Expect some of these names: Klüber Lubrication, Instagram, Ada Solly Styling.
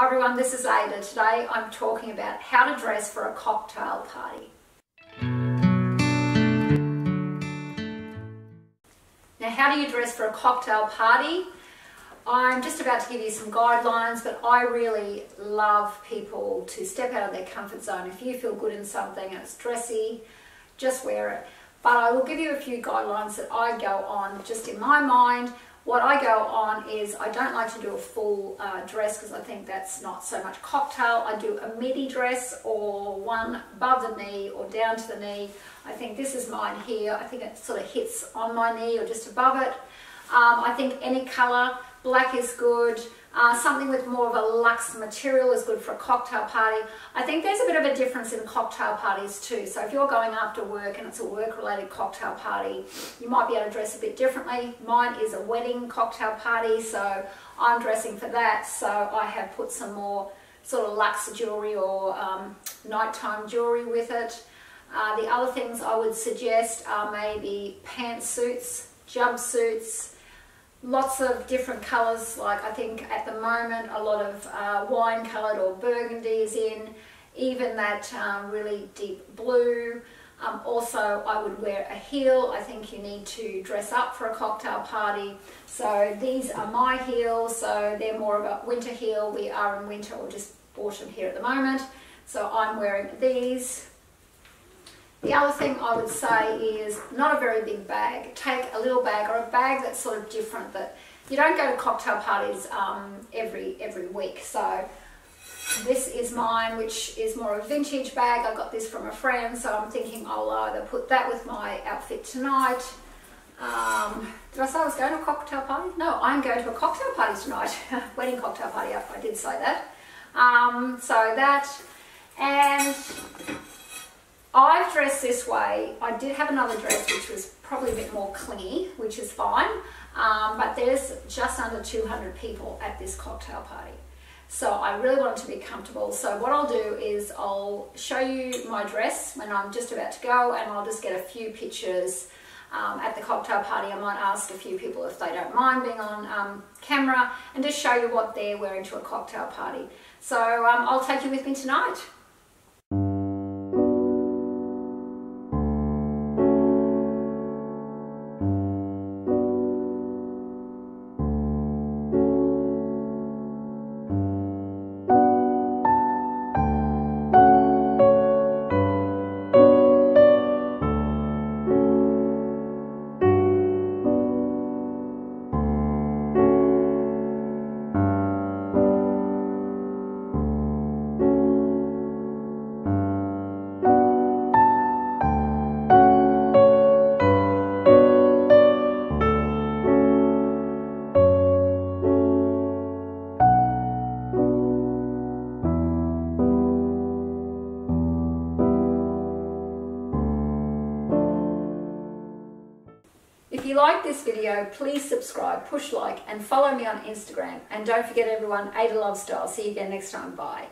Hi everyone, this is Ada. Today I'm talking about how to dress for a cocktail party. Now, how do you dress for a cocktail party? I'm just about to give you some guidelines, but I really love people to step out of their comfort zone. If you feel good in something and it's dressy, just wear it. But I will give you a few guidelines that I go on just in my mind. What I go on is I don't like to do a full dress because I think that's not so much cocktail. I do a midi dress or one above the knee or down to the knee. I think this is mine here. I think it sort of hits on my knee or just above it. I think any colour, black is good. Something with more of a luxe material is good for a cocktail party. I think there's a bit of a difference in cocktail parties too. So if you're going after work and it's a work-related cocktail party, you might be able to dress a bit differently. Mine is a wedding cocktail party, so I'm dressing for that. So I have put some more sort of luxe jewellery or nighttime jewellery with it. The other things I would suggest are maybe pantsuits, jumpsuits, lots of different colours. Like I think at the moment a lot of wine coloured or burgundy is in, even that really deep blue. Also I would wear a heel. I think you need to dress up for a cocktail party. So these are my heels, so they're more of a winter heel. We are in winter or just autumn here at the moment, so I'm wearing these. The other thing I would say is not a very big bag. Take a little bag or a bag that's sort of different, that you don't go to cocktail parties every week. So this is mine, which is more of a vintage bag. I got this from a friend, so I'm thinking I'll either put that with my outfit tonight. Did I say I was going to a cocktail party? No, I'm going to a cocktail party tonight. Wedding cocktail party, I did say that. So that, and I've dressed this way. I did have another dress which was probably a bit more clingy, which is fine, but there's just under 200 people at this cocktail party, so I really want it to be comfortable. So what I'll do is I'll show you my dress when I'm just about to go, and I'll just get a few pictures at the cocktail party. I might ask a few people if they don't mind being on camera and just show you what they're wearing to a cocktail party. So I'll take you with me tonight. If you like this video, please subscribe, push like, and follow me on Instagram. And don't forget everyone, Ada Solly Styling. See you again next time. Bye.